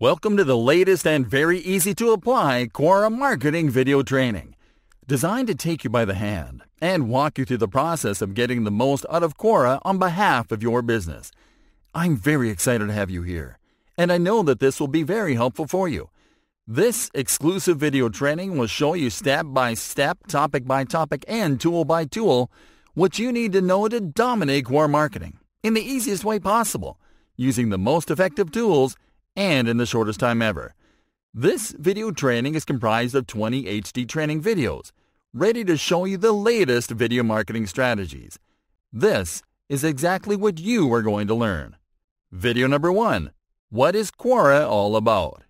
Welcome to the latest and very easy to apply Quora marketing video training, designed to take you by the hand and walk you through the process of getting the most out of Quora on behalf of your business. I'm very excited to have you here, and I know that this will be very helpful for you. This exclusive video training will show you step by step, topic by topic, and tool by tool what you need to know to dominate Quora marketing in the easiest way possible, using the most effective tools and in the shortest time ever. This video training is comprised of 20 HD training videos, ready to show you the latest video marketing strategies. This is exactly what you are going to learn. Video number 1, what is Quora all about?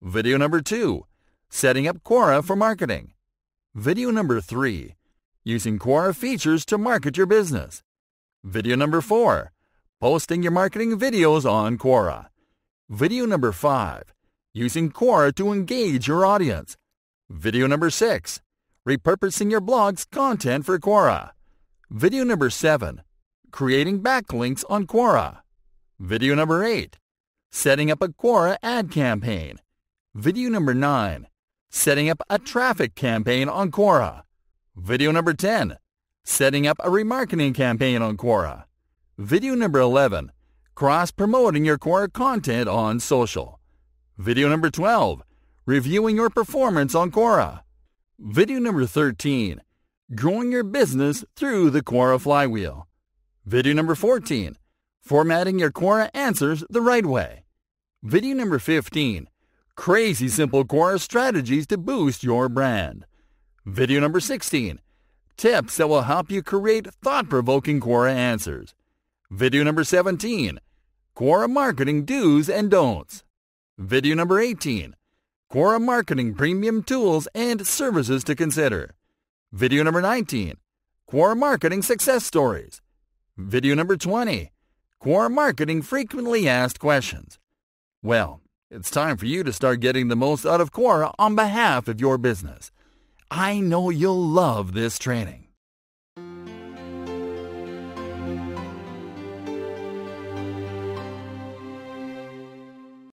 Video number 2, setting up Quora for marketing. Video number 3, using Quora features to market your business. Video number 4, posting your marketing videos on Quora. Video number 5, using Quora to engage your audience. Video number 6, repurposing your blog's content for Quora. Video number 7, creating backlinks on Quora. Video number 8, setting up a Quora ad campaign. Video number 9, setting up a traffic campaign on Quora. Video number 10, setting up a remarketing campaign on Quora. Video number 11, cross-promoting your Quora content on social. Video number 12, reviewing your performance on Quora. Video number 13, growing your business through the Quora flywheel. Video number 14, formatting your Quora answers the right way. Video number 15, crazy simple Quora strategies to boost your brand. Video number 16, tips that will help you create thought-provoking Quora answers. Video number 17, Quora marketing do's and don'ts. Video number 18, Quora marketing premium tools and services to consider. Video number 19, Quora marketing success stories. Video number 20, Quora marketing frequently asked questions. Well, it's time for you to start getting the most out of Quora on behalf of your business. I know you'll love this training.